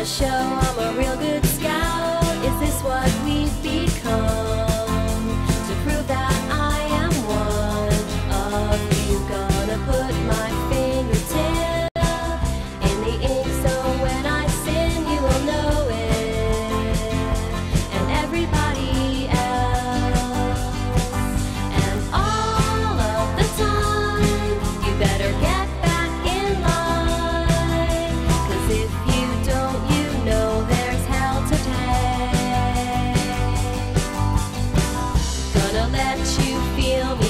wanna show I'm a real good scout. Is this what we've become? To prove that I am one of you, gonna put my fingertip in the ink, so when I sin you will know it, and everybody else. And all of the time you better get back in line, 'cause if you don't, you know there's hell to pay. Gonna let you feel me.